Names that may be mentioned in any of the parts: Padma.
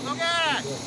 go! Go get it!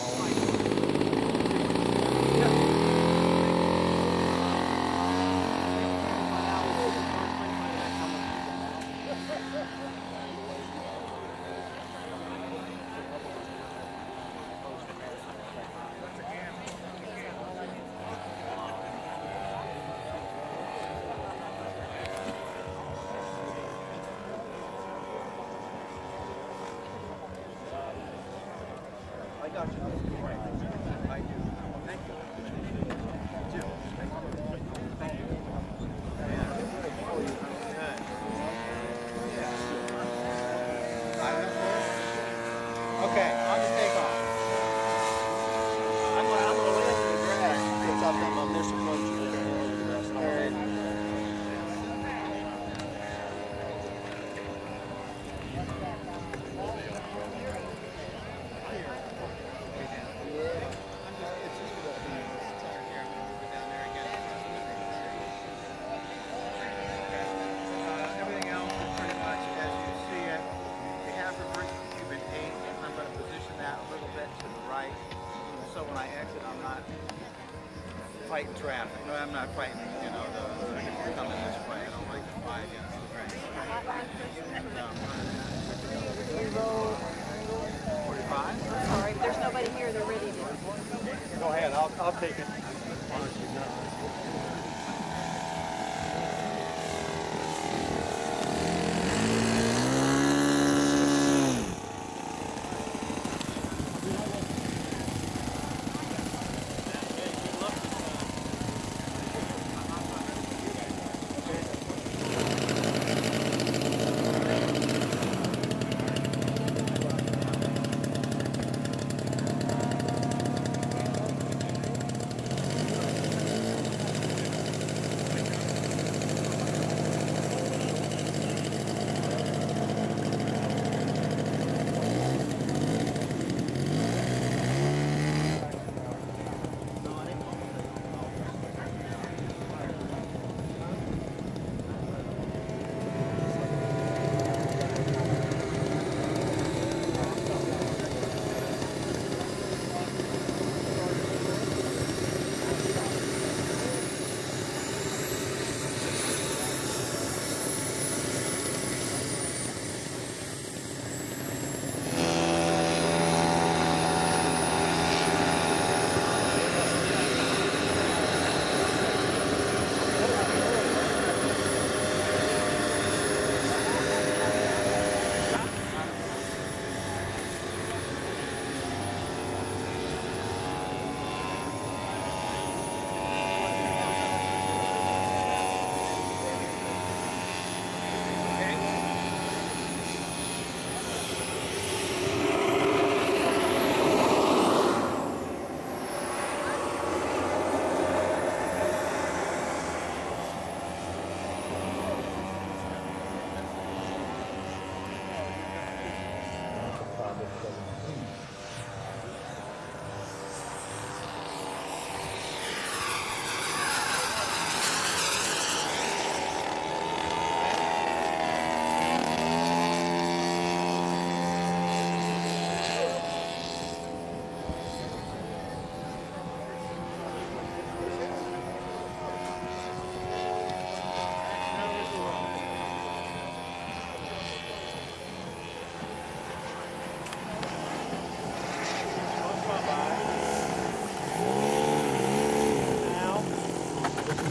I do. Thank you. You too. Thank you. Thank you. Yeah. Okay, I'll just take off. I'm gonna wait for the grass. It's up on this approach. So when I exit, I'm not fighting traffic. No, I'm not fighting, you know, the coming this way. I don't like the fight, you know, right? 45? Sorry, if there's nobody here, they're ready to. Go ahead, I'll take it.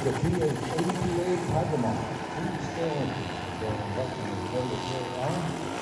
The PA 82A Padma, please stand for an induction of the